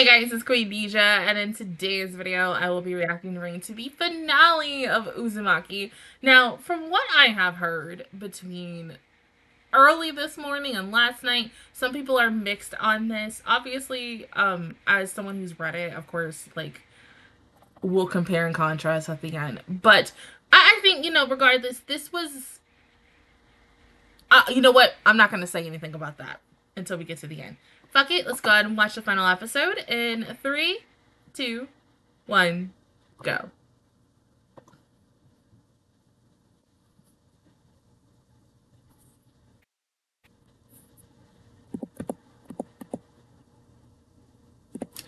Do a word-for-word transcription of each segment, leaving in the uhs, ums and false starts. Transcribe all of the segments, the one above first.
Hey guys, it's Queendija, and in today's video, I will be reacting to the finale of Uzumaki. Now, from what I have heard between early this morning and last night, some people are mixed on this. Obviously, um, as someone who's read it, of course, like, we'll compare and contrast at the end. But I, I think, you know, regardless, this was... Uh, you know what? I'm not going to say anything about that until we get to the end. Fuck it, let's go ahead and watch the final episode in three, two, one, go.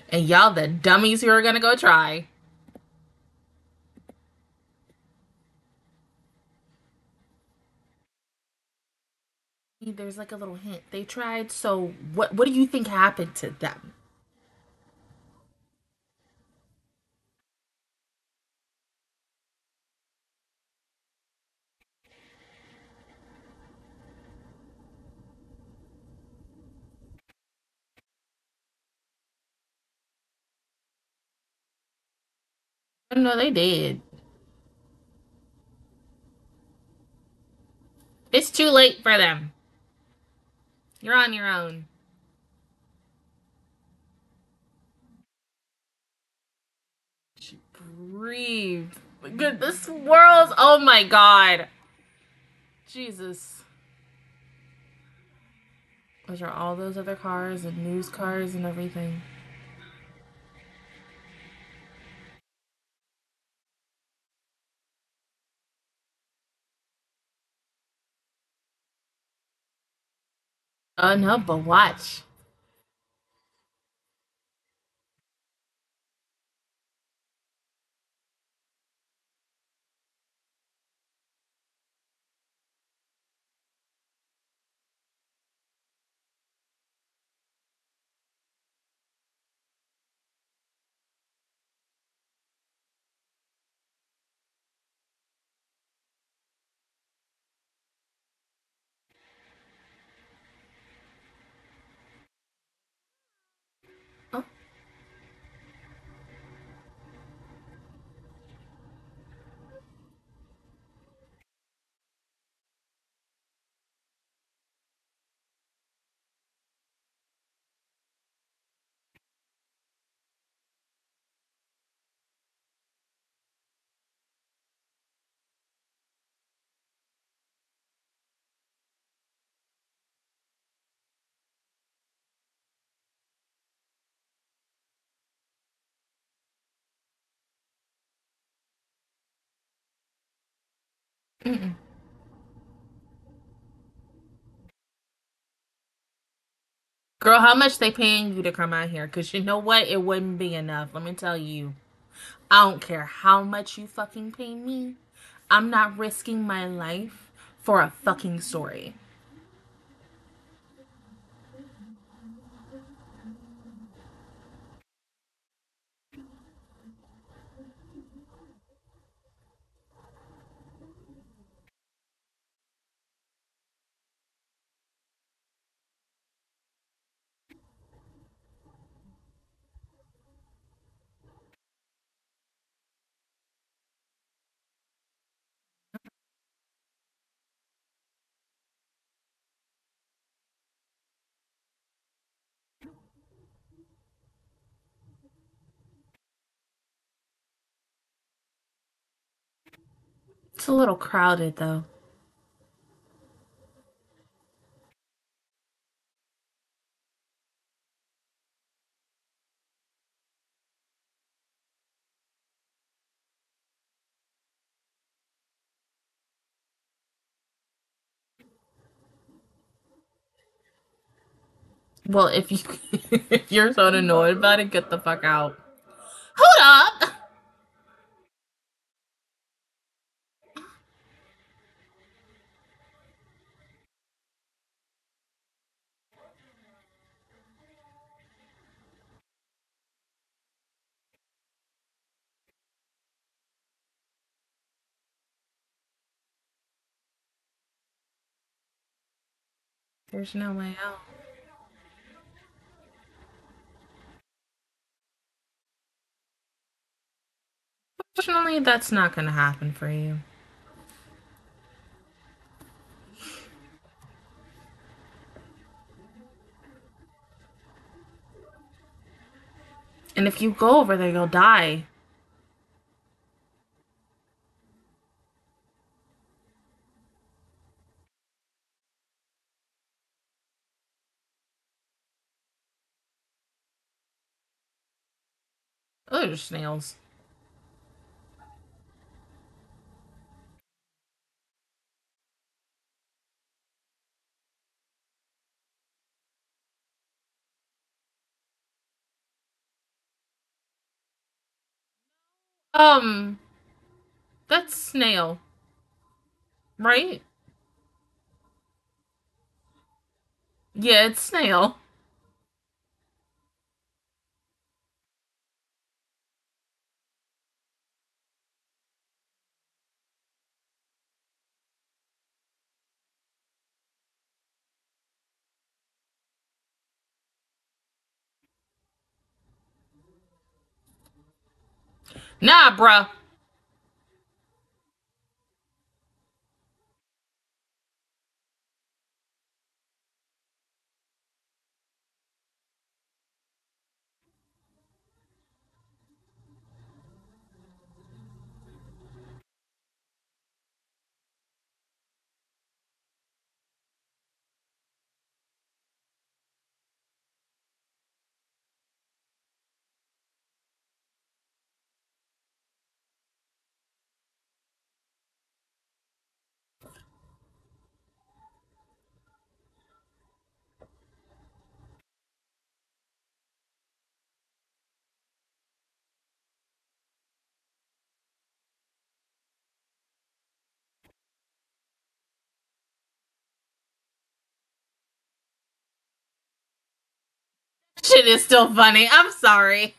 And y'all the dummies who are gonna go try. There's like a little hint. They tried, so what what do you think happened to them? I don't know, they did. It's too late for them. You're on your own. She breathed. Good, this swirls. Oh my God. Jesus. Those are all those other cars and news cars and everything. Oh no, but watch. Mm-mm. Girl, how much they paying you to come out here? Because you know what? It wouldn't be enough. Let me tell you. I don't care how much you fucking pay me. I'm not risking my life for a fucking story. It's a little crowded though. Well, if you if you're so annoyed about it, get the fuck out. Hold up. There's no way out. Unfortunately, that's not going to happen for you. And if you go over there, you'll die. Oh, those are snails. Um, that's snail, right? Yeah, it's snail. Nah, bruh. Shit is still funny. I'm sorry.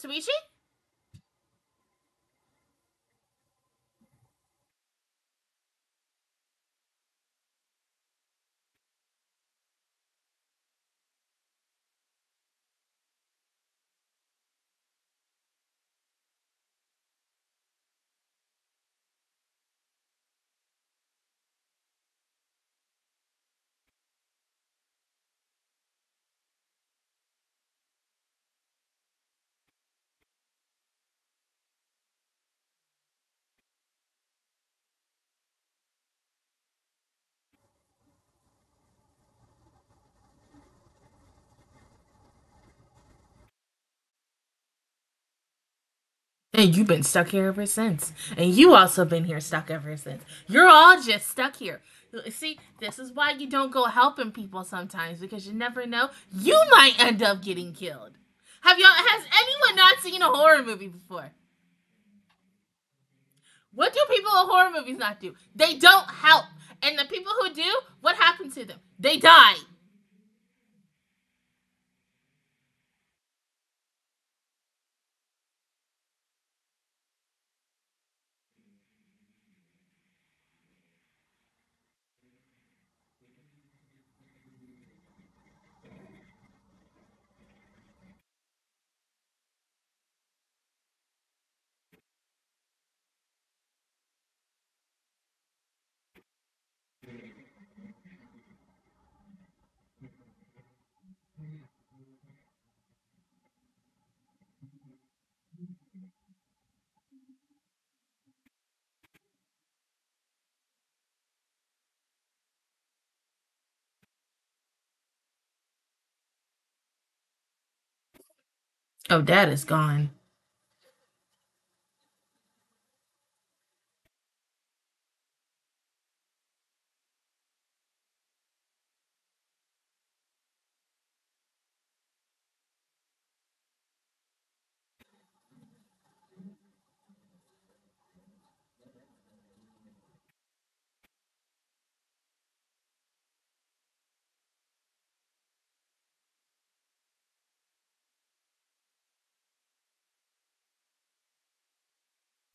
Shuichi? And you've been stuck here ever since. And you also been here stuck ever since. You're all just stuck here. See, this is why you don't go helping people sometimes, because you never know. You might end up getting killed. Have y'all, has anyone not seen a horror movie before? What do people in horror movies not do? They don't help. And the people who do, what happened to them? They die. Oh, Dad is gone.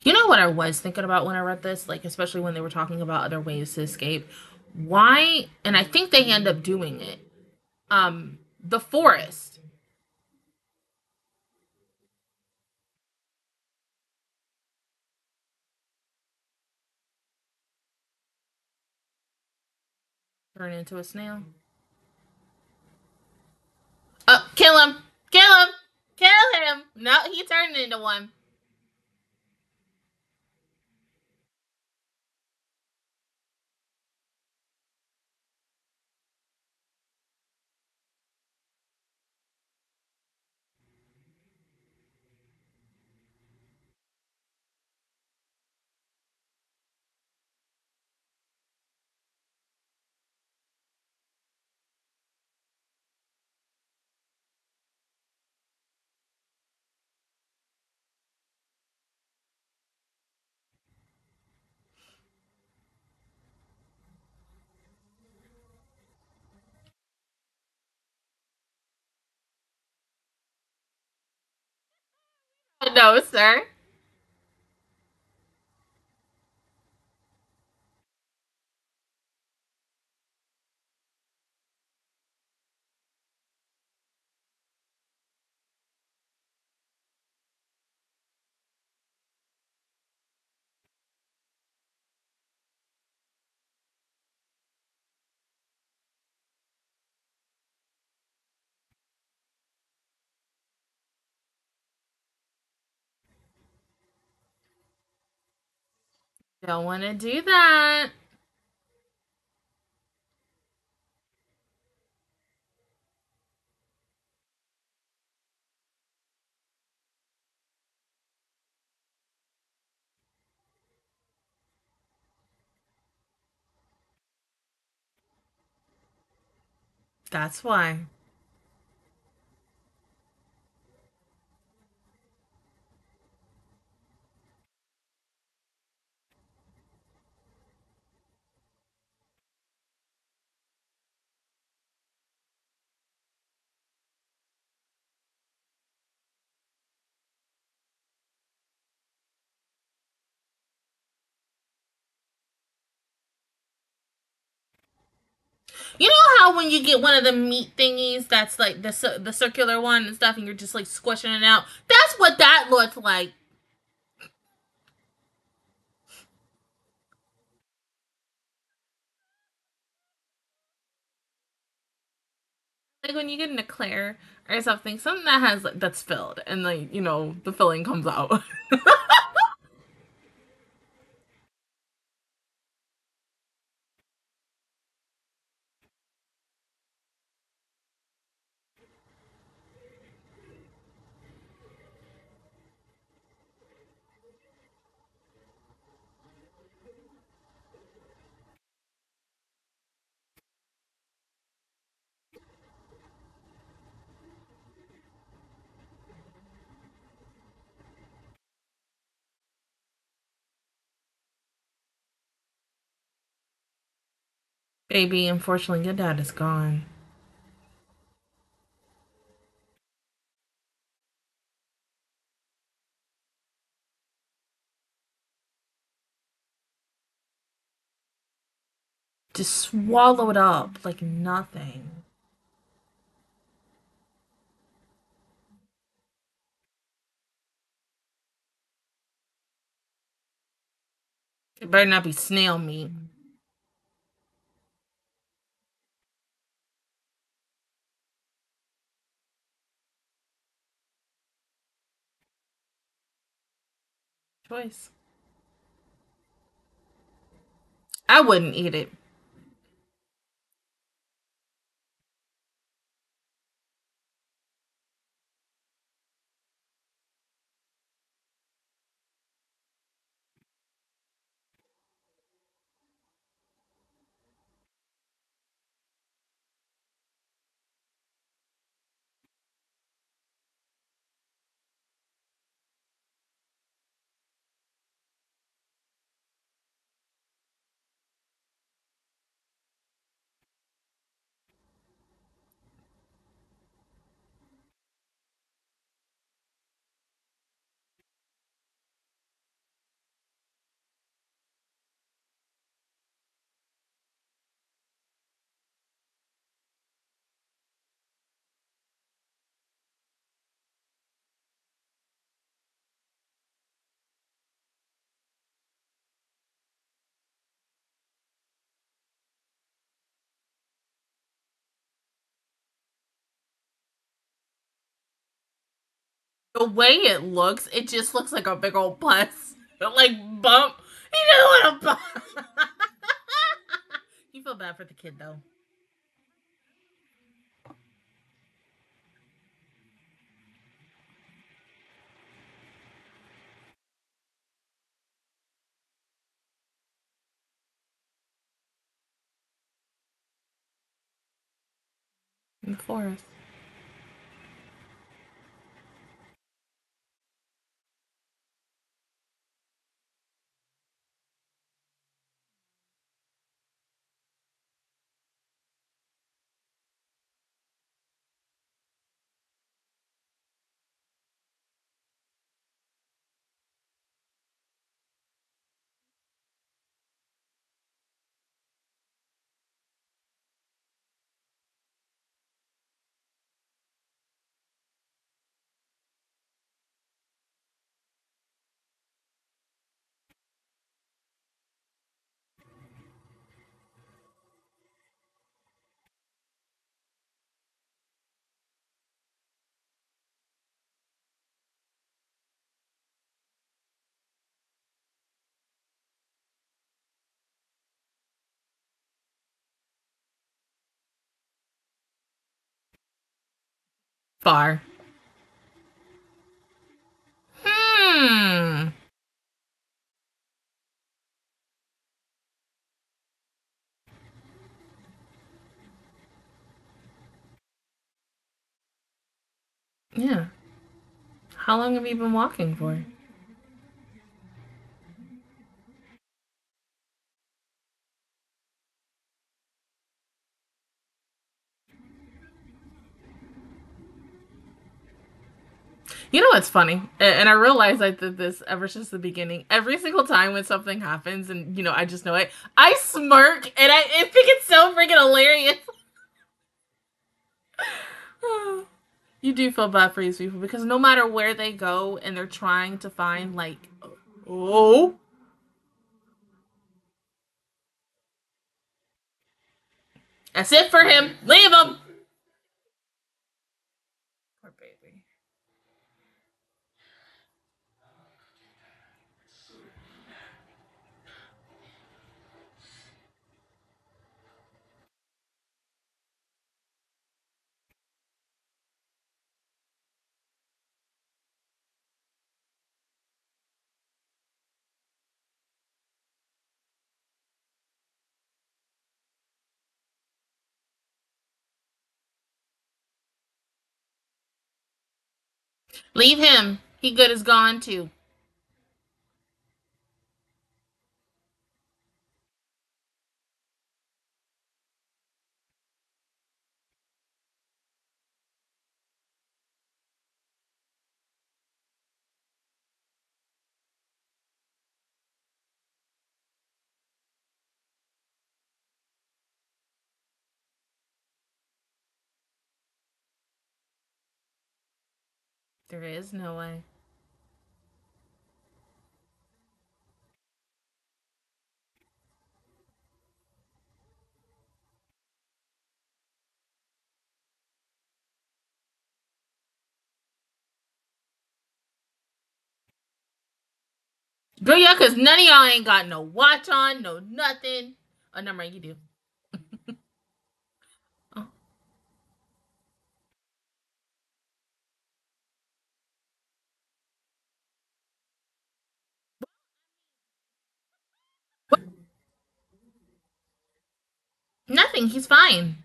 You know what I was thinking about when I read this? Like, especially when they were talking about other ways to escape. Why, and I think they end up doing it, um, the forest. Turn into a snail. Oh, kill him! Kill him! Kill him! No, he turned into one. No, sir. Don't want to do that. That's why. You know how when you get one of the meat thingies that's like the the circular one and stuff, and you're just like squishing it out? That's what that looked like. Like when you get an eclair or something, something that has like that's filled, and like you know the filling comes out. Baby, unfortunately, your dad is gone. Just swallow it up like nothing. It better not be snail meat. Choice. I wouldn't eat it. The way it looks, it just looks like a big old pus. Like, bump. He doesn't want to bump. You feel bad for the kid, though. In the forest. Far. Hmm. Yeah. How long have you been walking for? You know what's funny? And I realized I did this ever since the beginning. Every single time when something happens and, you know, I just know it, I smirk and I, I think it's so freaking hilarious. You do feel bad for these people because no matter where they go and they're trying to find, like, oh. That's it for him. Leave him. Leave him. He good is gone too. There is no way. Girl, y'all, because none of y'all ain't got no watch on, no nothing. Oh, no, right, you do. Nothing, he's fine.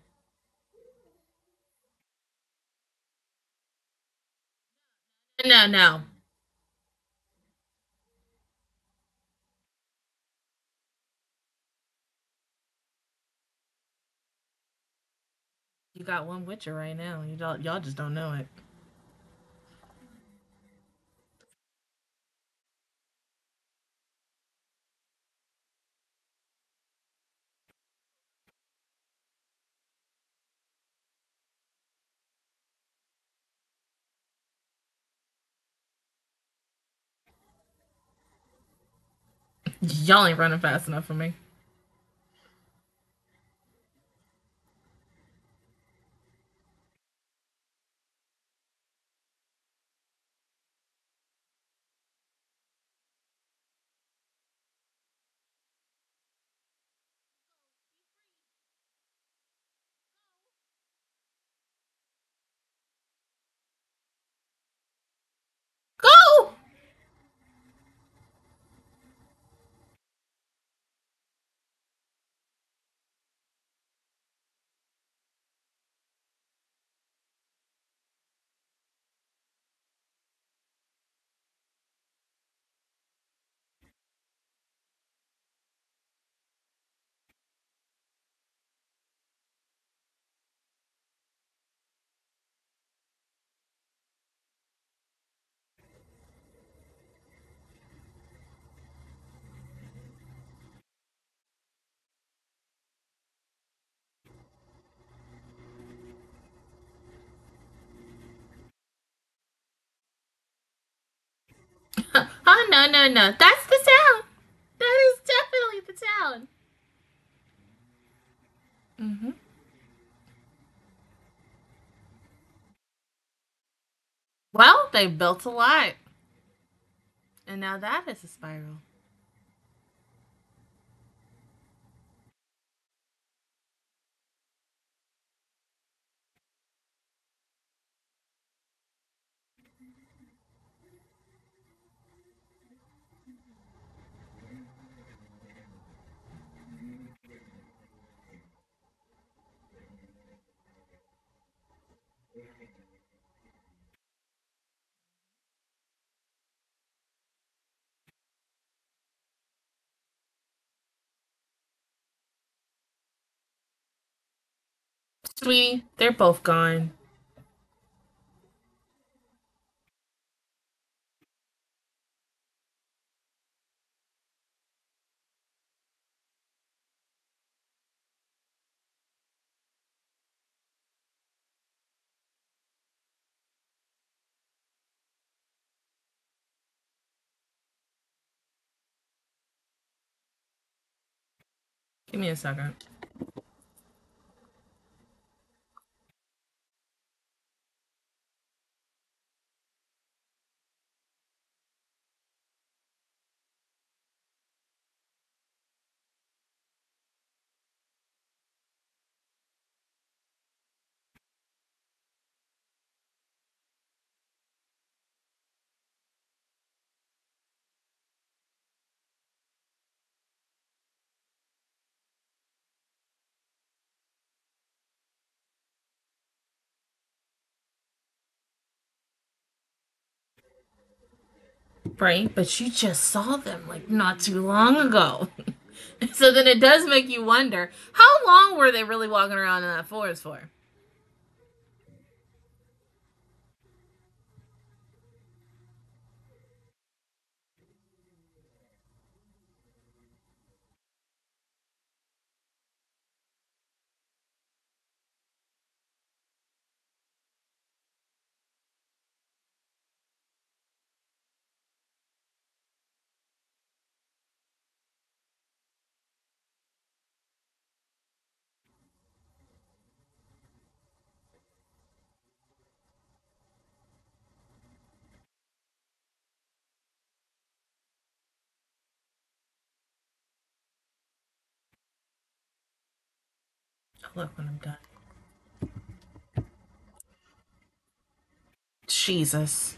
No, no. You got one Witcher right now. You don't, y'all just don't know it. Y'all ain't running fast enough for me. Oh, no, no, no. That's the town. That is definitely the town. Mm-hmm. Well, they built a lot. And now that is a spiral. Sweetie, they're both gone. Give me a second. Right, but you just saw them like not too long ago. So then it does make you wonder, how long were they really walking around in that forest for? Look when I'm done. Jesus.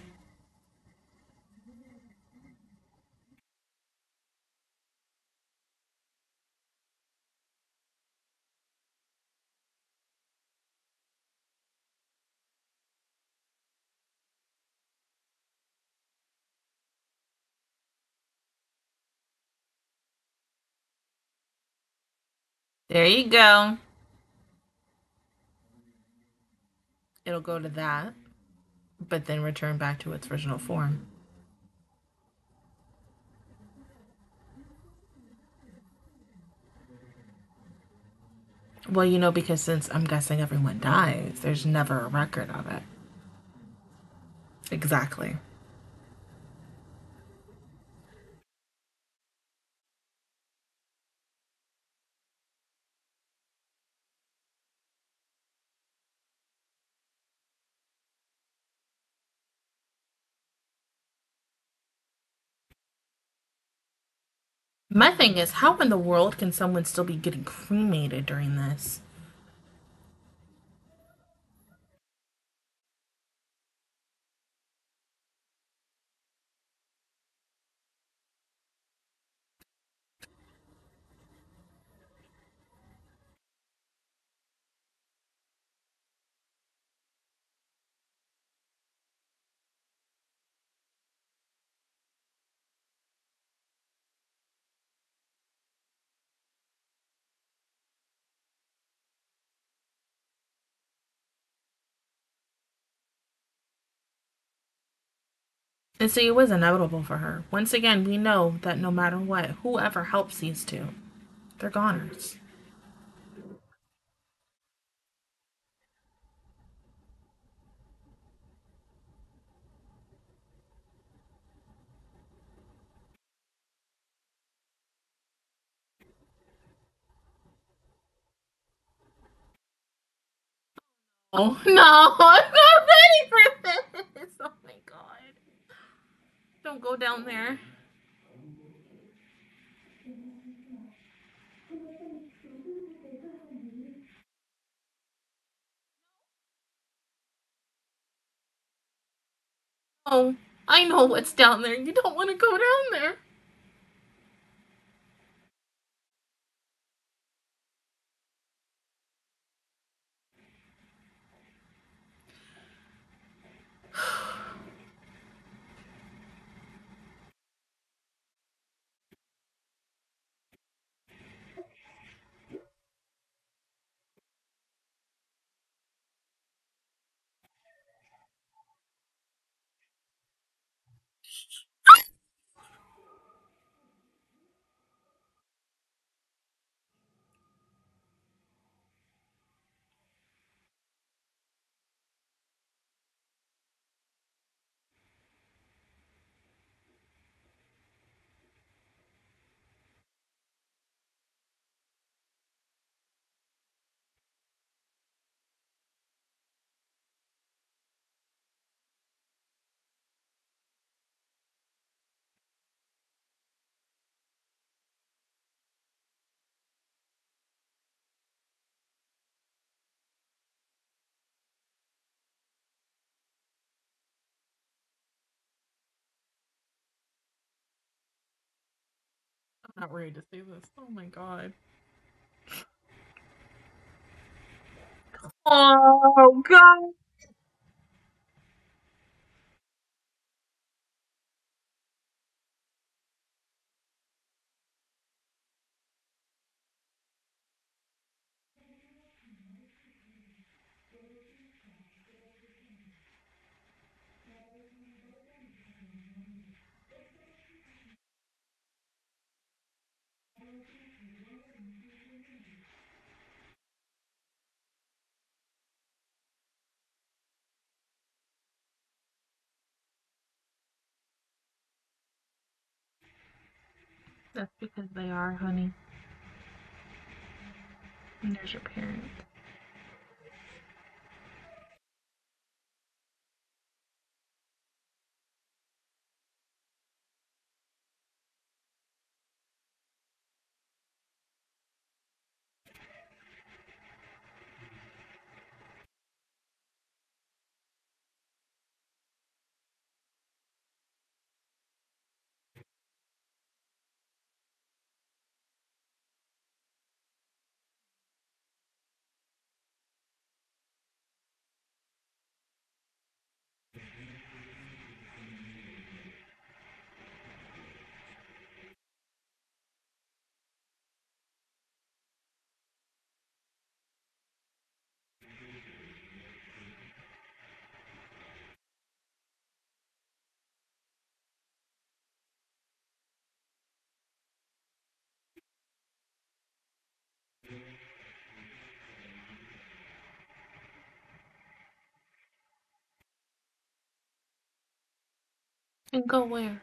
There you go. It'll go to that, but then return back to its original form. Well, you know, because since I'm guessing everyone dies, there's never a record of it. Exactly. My thing is, how in the world can someone still be getting cremated during this? And see, it was inevitable for her. Once again, we know that no matter what, whoever helps these two, they're goners. Oh, no, I'm not ready for this. Oh my god. Don't go down there. Oh, I know what's down there. You don't want to go down there. Not ready to see this. Oh my god. Oh god. That's because they are, honey. And there's your parents. And go where?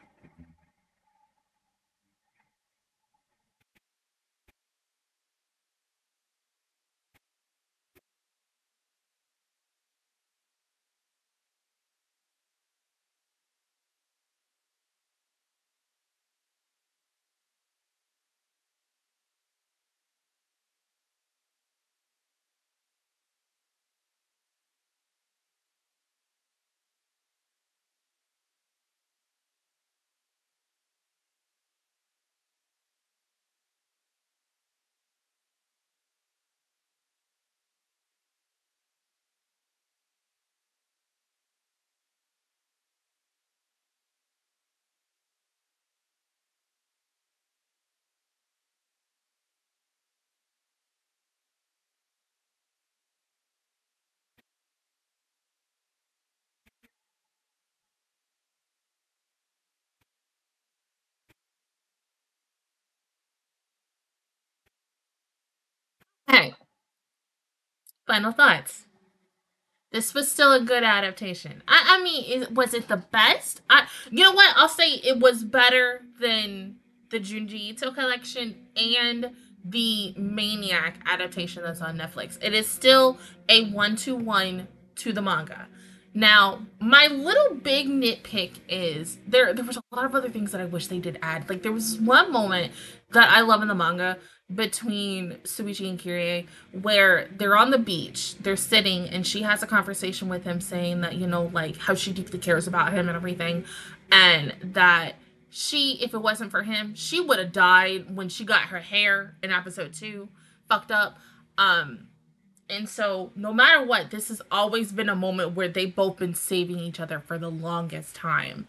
Okay. Final thoughts. This was still a good adaptation. I, I mean, is, was it the best? I, you know what? I'll say it was better than the Junji Ito collection and the Maniac adaptation that's on Netflix. It is still a one-to-one to the manga. Now, my little big nitpick is there there was a lot of other things that I wish they did add. Like, there was one moment that I love in the manga between Shuichi and Kirie where they're on the beach, they're sitting, and she has a conversation with him saying that, you know, like, how she deeply cares about him and everything, and that she, if it wasn't for him, she would have died when she got her hair in episode two fucked up. Um... And so, no matter what, this has always been a moment where they've both been saving each other for the longest time.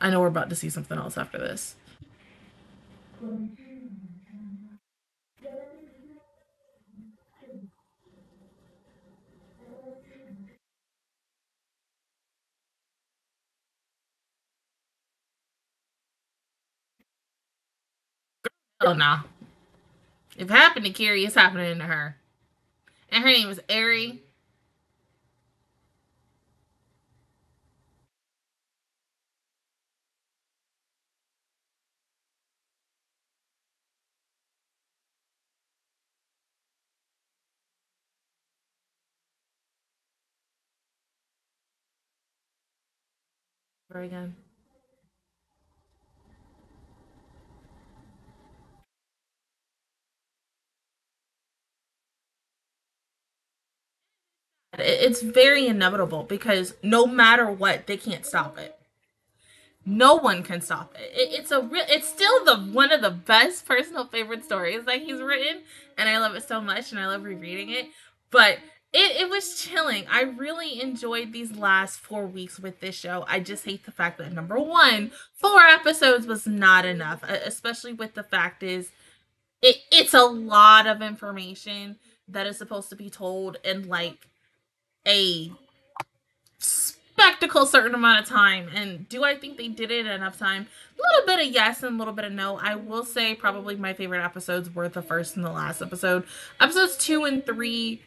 I know we're about to see something else after this. Oh, no. If it happened to Kirie, it's happening to her. And her name was Ari. Very good. It's very inevitable because no matter what, they can't stop it. No one can stop it. it it's a real. It's still the one of the best personal favorite stories that he's written, and I love it so much, and I love rereading it. But it it was chilling. I really enjoyed these last four weeks with this show. I just hate the fact that number one, four episodes was not enough, especially with the fact is, it it's a lot of information that is supposed to be told in like a spectacle certain amount of time. And do I think they did it enough time? A little bit of yes and a little bit of no. I will say probably my favorite episodes were the first and the last episode. Episodes two and three,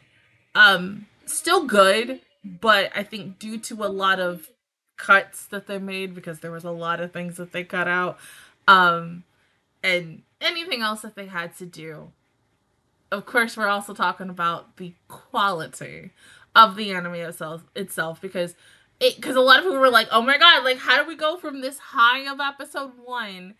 um, still good, but I think due to a lot of cuts that they made, because there was a lot of things that they cut out, um, and anything else that they had to do. Of course, we're also talking about the quality of the anime itself, itself because it because a lot of people were like, oh my god, like, how do we go from this high of episode one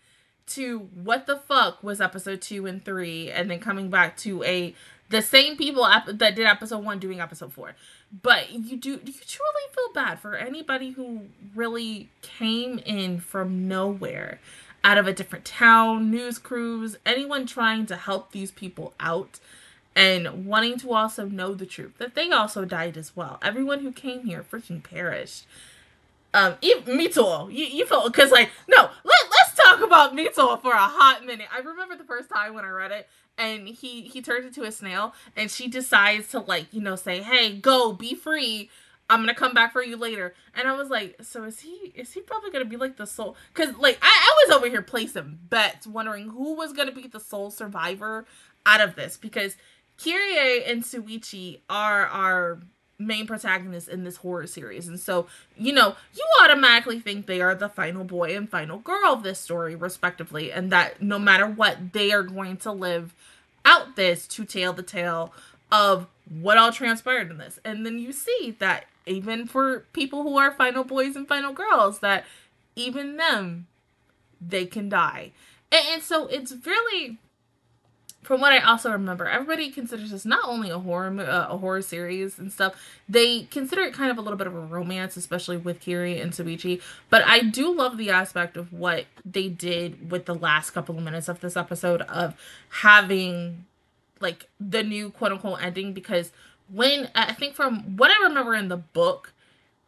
to what the fuck was episode two and three, and then coming back to a the same people that did episode one doing episode four. But you do you truly feel bad for anybody who really came in from nowhere, out of a different town, news crews, anyone trying to help these people out. And wanting to also know the truth, that they also died as well. Everyone who came here freaking perished. Um, even, Mitsuo, you, you felt, because like, no, let, let's talk about Mitsuo for a hot minute. I remember the first time when I read it, and he, he turns into a snail, and she decides to like, you know, say, hey, go, be free, I'm gonna come back for you later. And I was like, so is he, is he probably gonna be like the soul? Because like, I, I was over here placing bets, wondering who was gonna be the sole survivor out of this, because Kirie and Shuichi are our main protagonists in this horror series. And so, you know, you automatically think they are the final boy and final girl of this story, respectively. And that no matter what, they are going to live out this to tell the tale of what all transpired in this. And then you see that even for people who are final boys and final girls, that even them, they can die. And, and so it's really... From what I also remember, everybody considers this not only a horror uh, a horror series and stuff, they consider it kind of a little bit of a romance, especially with Kirie and Shuichi. But I do love the aspect of what they did with the last couple of minutes of this episode of having, like, the new quote-unquote ending. Because when, I think from what I remember in the book,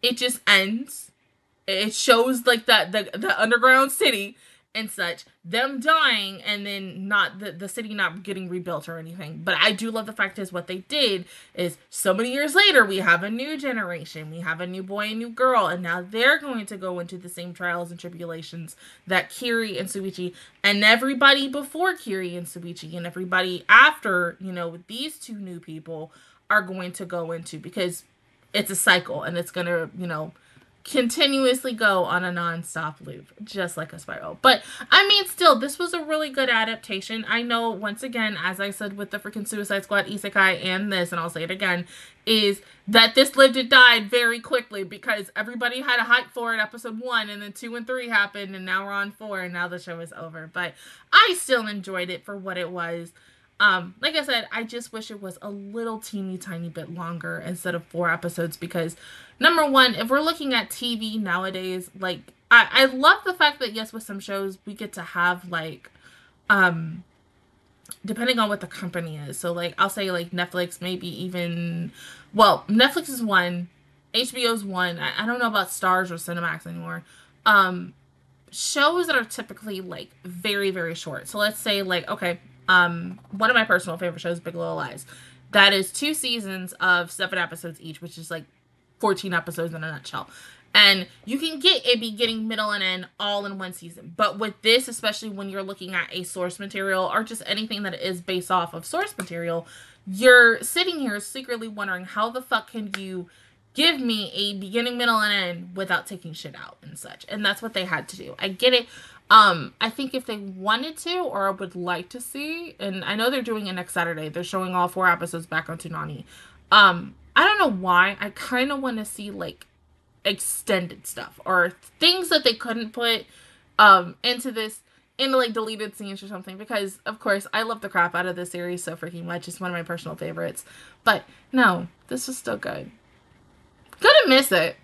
it just ends. It shows, like, that the, the underground city and such, them dying, and then not the, the city not getting rebuilt or anything. But I do love the fact is what they did is so many years later, we have a new generation, we have a new boy and new girl, and now they're going to go into the same trials and tribulations that Kirie and Shuichi and everybody before Kirie and Shuichi and everybody after, you know, these two new people are going to go into, because it's a cycle and it's going to, you know, continuously go on a non-stop loop, just like a spiral. But I mean, still, this was a really good adaptation. I know, once again, as I said with the freaking Suicide Squad isekai and this, and I'll say it again, is that this lived and died very quickly, because everybody had a hype for it episode one, and then two and three happened, and now we're on four, and now the show is over. But I still enjoyed it for what it was. Um, like I said, I just wish it was a little teeny tiny bit longer instead of four episodes, because number one, if we're looking at T V nowadays, like, I, I love the fact that, yes, with some shows, we get to have, like, um, depending on what the company is. So, like, I'll say, like, Netflix, maybe even, well, Netflix is one, H B O's one, I, I don't know about Starz or Cinemax anymore, um, shows that are typically, like, very, very short. So, let's say, like, okay, um, one of my personal favorite shows, Big Little Lies. That is two seasons of seven episodes each, which is, like, fourteen episodes in a nutshell. And you can get it beginning, middle, and end all in one season. But with this, especially when you're looking at a source material or just anything that is based off of source material, you're sitting here secretly wondering, how the fuck can you give me a beginning, middle, and end without taking shit out and such? And that's what they had to do. I get it. Um, I think if they wanted to, or would like to see, and I know they're doing it next Saturday. They're showing all four episodes back on Toonami. Um... I don't know why. I kind of want to see, like, extended stuff or things that they couldn't put um, into this, into, like, deleted scenes or something. Because, of course, I love the crap out of this series so freaking much. It's one of my personal favorites. But, no, this was still good. Gonna miss it.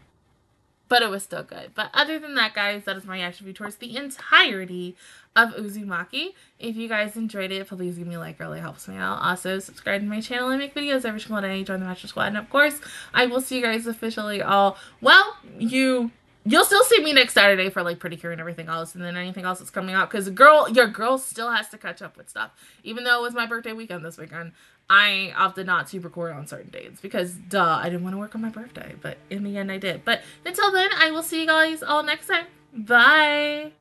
But it was still good. But other than that, guys, that is my reaction view towards the entirety of Uzumaki. If you guys enjoyed it, please give me a like. It really helps me out. Also, subscribe to my channel. I make videos every single day. Join the Master Squad. And, of course, I will see you guys officially all. Well, you... You'll still see me next Saturday for, like, Pretty Cure and everything else, and then anything else that's coming out, because girl, your girl still has to catch up with stuff. Even though it was my birthday weekend this weekend, I opted not to record on certain dates, because, duh, I didn't want to work on my birthday, but in the end I did. But until then, I will see you guys all next time. Bye!